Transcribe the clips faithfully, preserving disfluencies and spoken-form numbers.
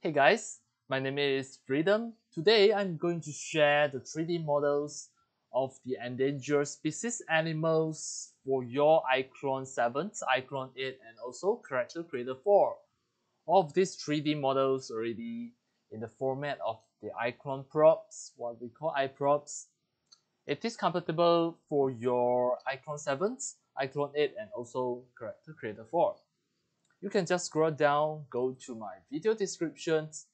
Hey guys, my name is Freedom. Today I'm going to share the three D models of the endangered species animals for your iClone seven, iClone eight and also Character Creator four. All of these three D models already in the format of the iClone props, what we call iProps. It is compatible for your iClone seven, iClone eight and also Character Creator four. You can just scroll down, go to my video descriptions.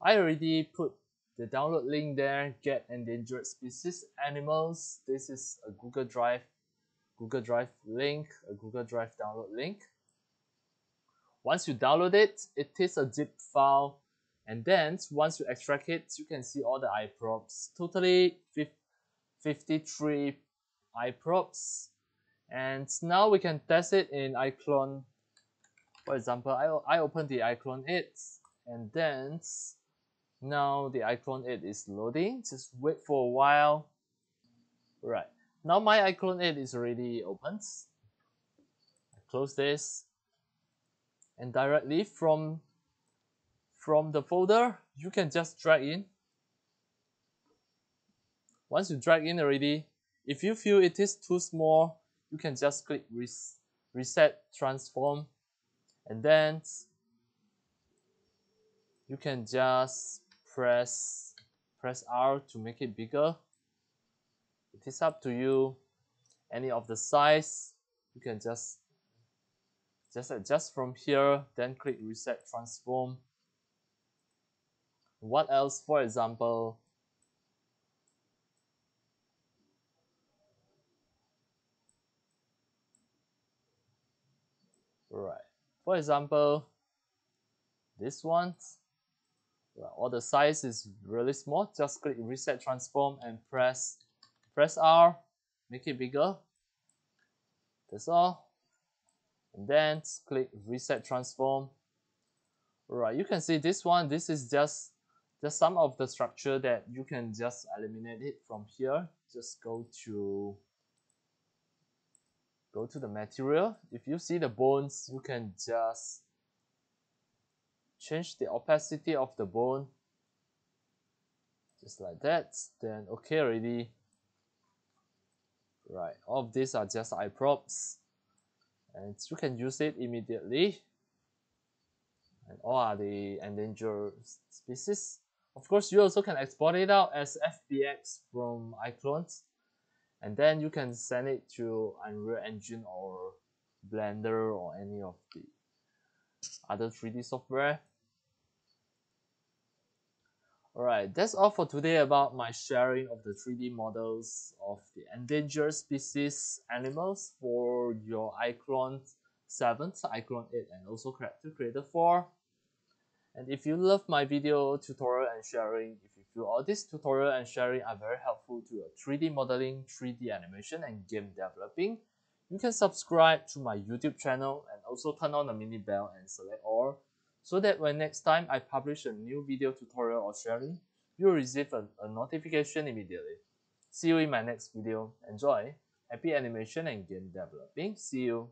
I already put the download link there, get endangered species animals. This is a Google Drive, Google Drive link, a Google Drive download link. Once you download it, it is a zip file. And then once you extract it, you can see all the iProps. Totally fifty-three iProps. And now we can test it in iClone. For example, I, I open the iClone eight and then now the iClone eight is loading. Just wait for a while. Right. Now my iClone eight is already opened. I close this. And directly from, from the folder, you can just drag in. Once you drag in already, if you feel it is too small, you can just click res reset, transform. And then you can just press press R to make it bigger. It is up to you. Any of the size, you can just just adjust from here, then click reset, transform. What else? For example, right. For example, this one, all the size is really small. Just click reset, transform, and press press R, make it bigger. That's all. And then click reset, transform. Alright, you can see this one. This is just just some of the structure that you can just eliminate it from here. Just go to. Go to the material. If you see the bones, you can just change the opacity of the bone. Just like that. Then okay already. Right, all of these are just iProps. And you can use it immediately. And all are the endangered species. Of course, you also can export it out as F B X from iClone. And then you can send it to Unreal Engine or Blender or any of the other three D software. Alright, that's all for today about my sharing of the three D models of the endangered species animals for your iClone seven, iClone eight and also Character Creator four. And if you love my video tutorial and sharing, if you feel all this tutorial and sharing are very helpful to your three D modeling, three D animation and game developing, you can subscribe to my YouTube channel and also turn on the mini bell and select all, so that when next time I publish a new video tutorial or sharing, you'll receive a, a notification immediately. See you in my next video. Enjoy! Happy animation and game developing. See you!